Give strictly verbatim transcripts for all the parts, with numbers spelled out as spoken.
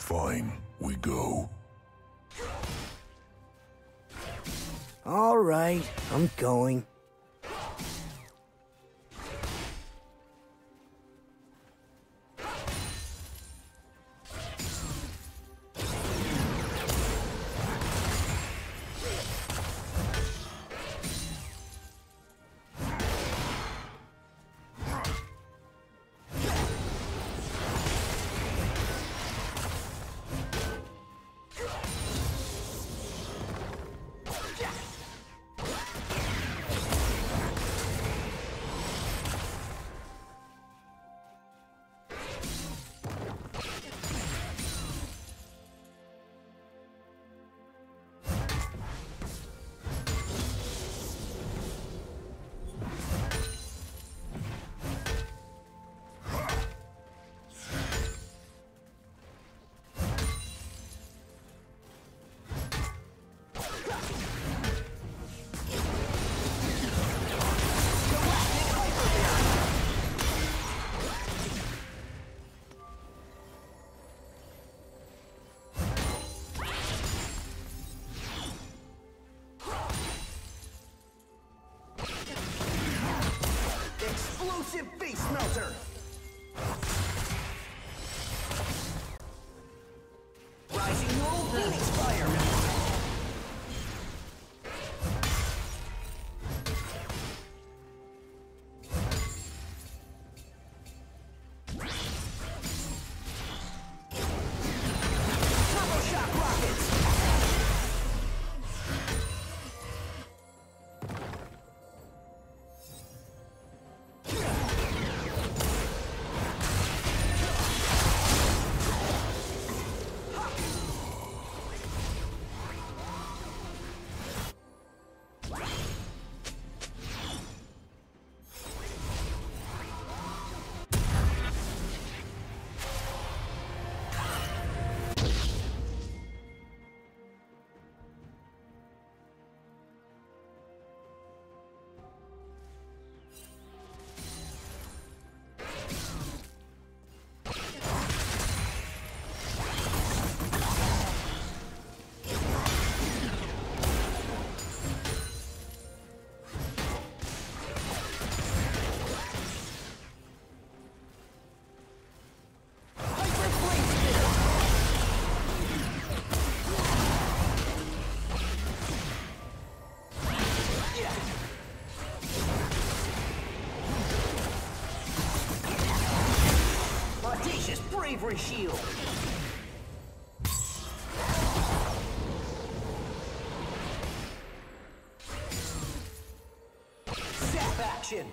Fine, we go. All right, I'm going. Shield. Zap action.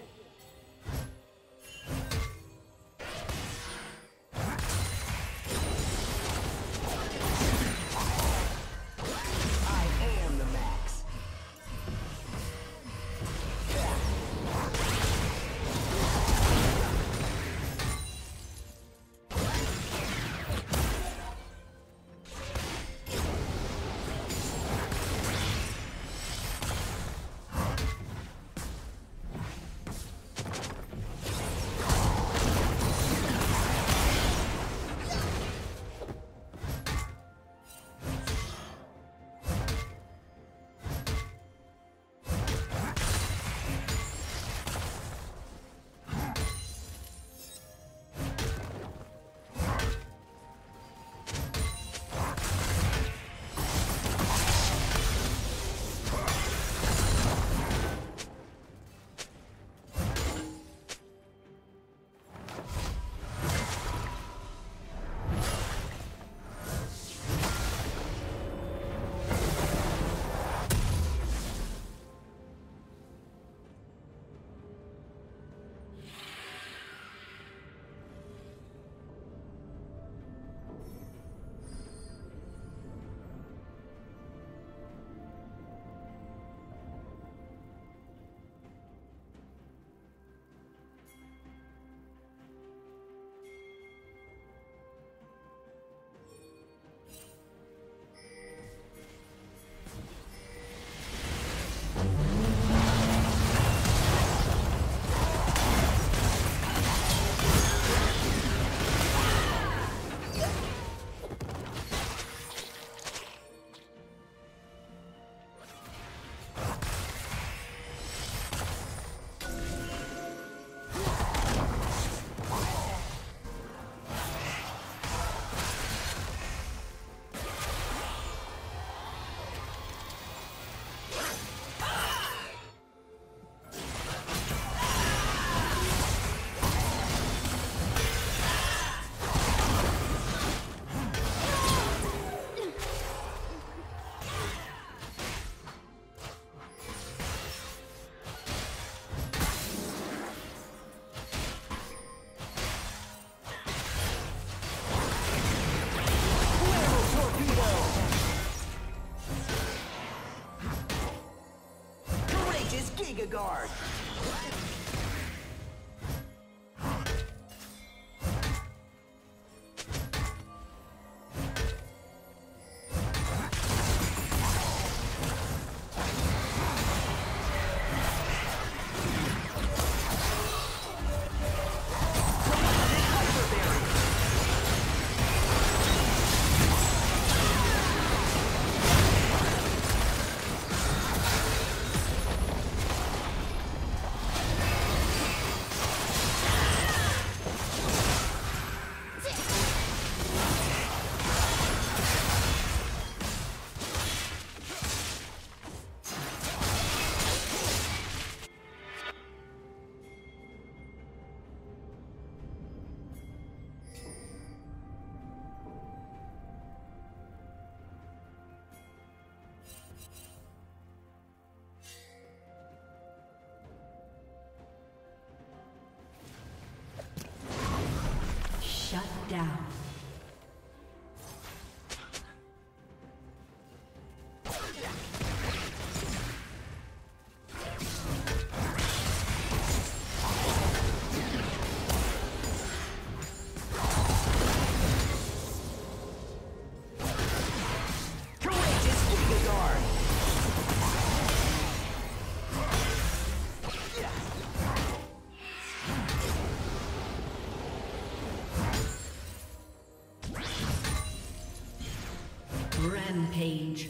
guard. Down. Rampage.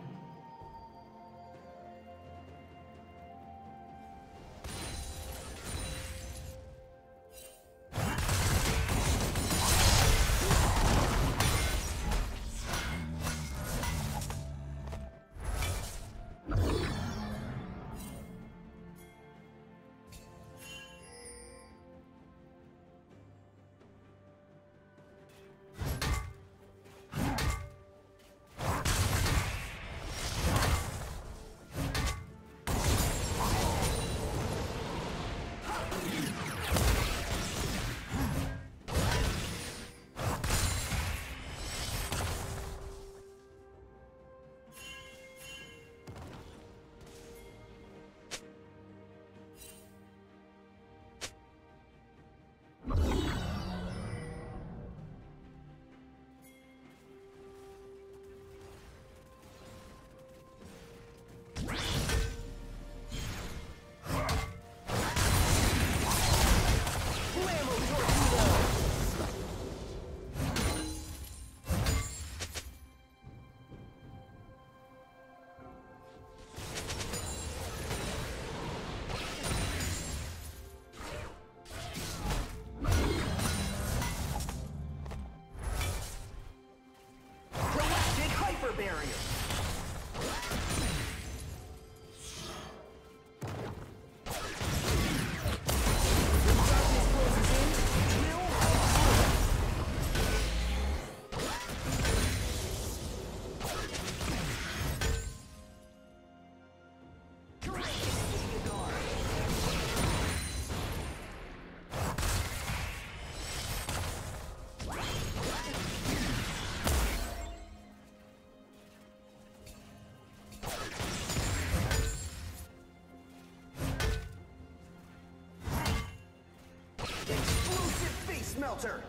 smelter!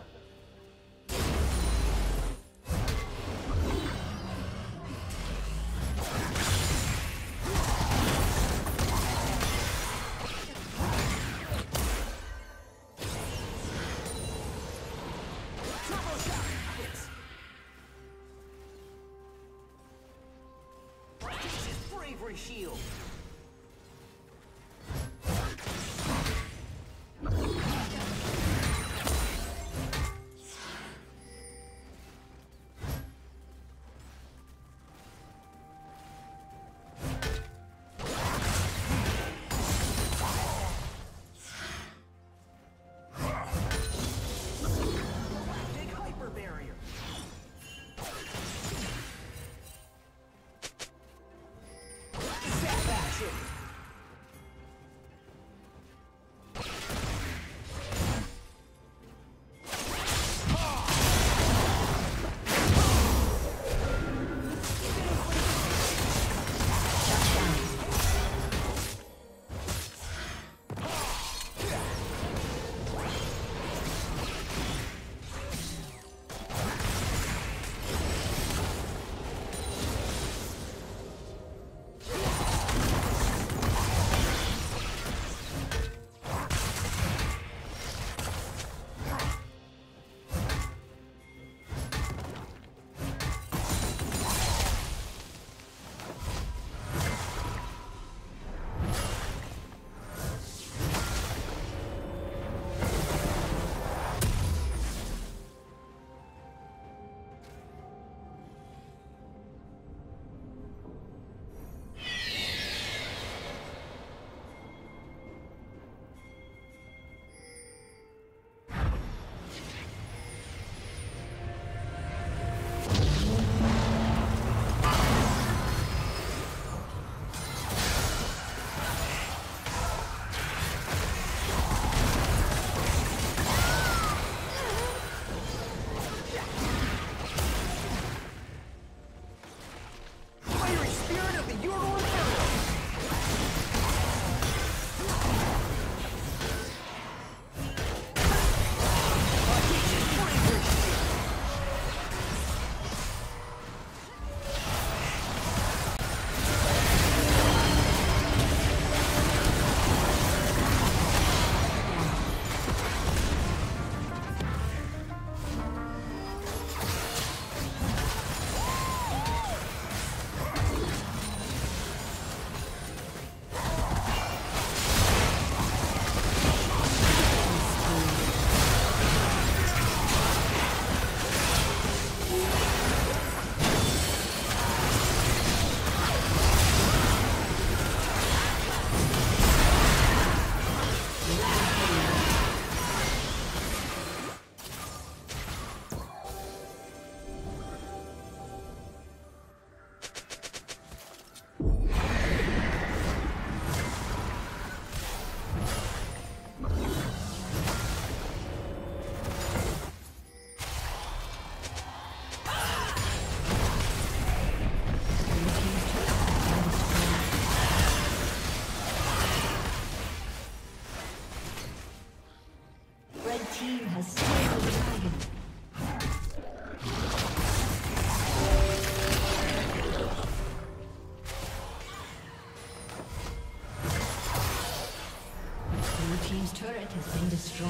Shield. Turret has been destroyed.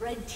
Red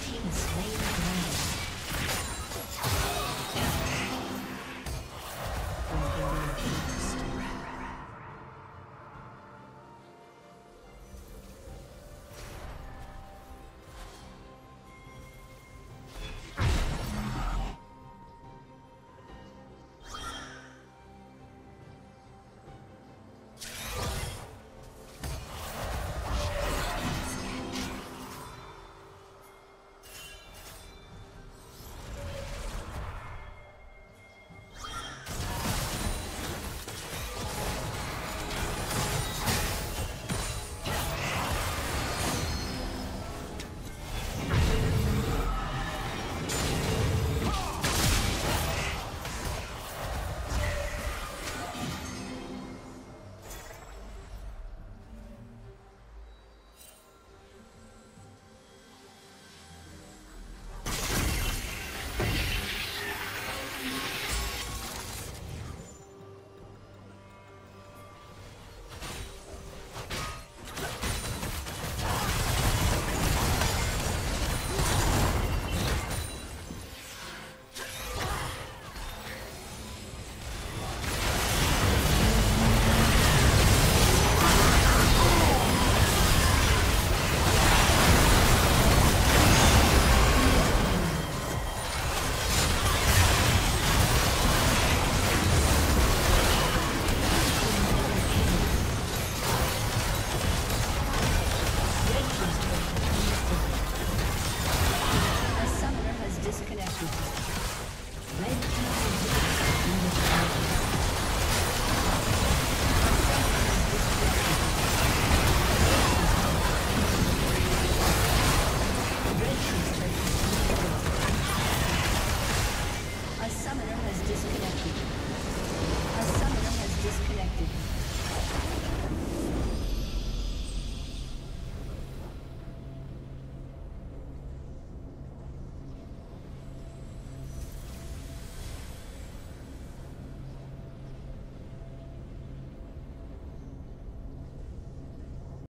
Blue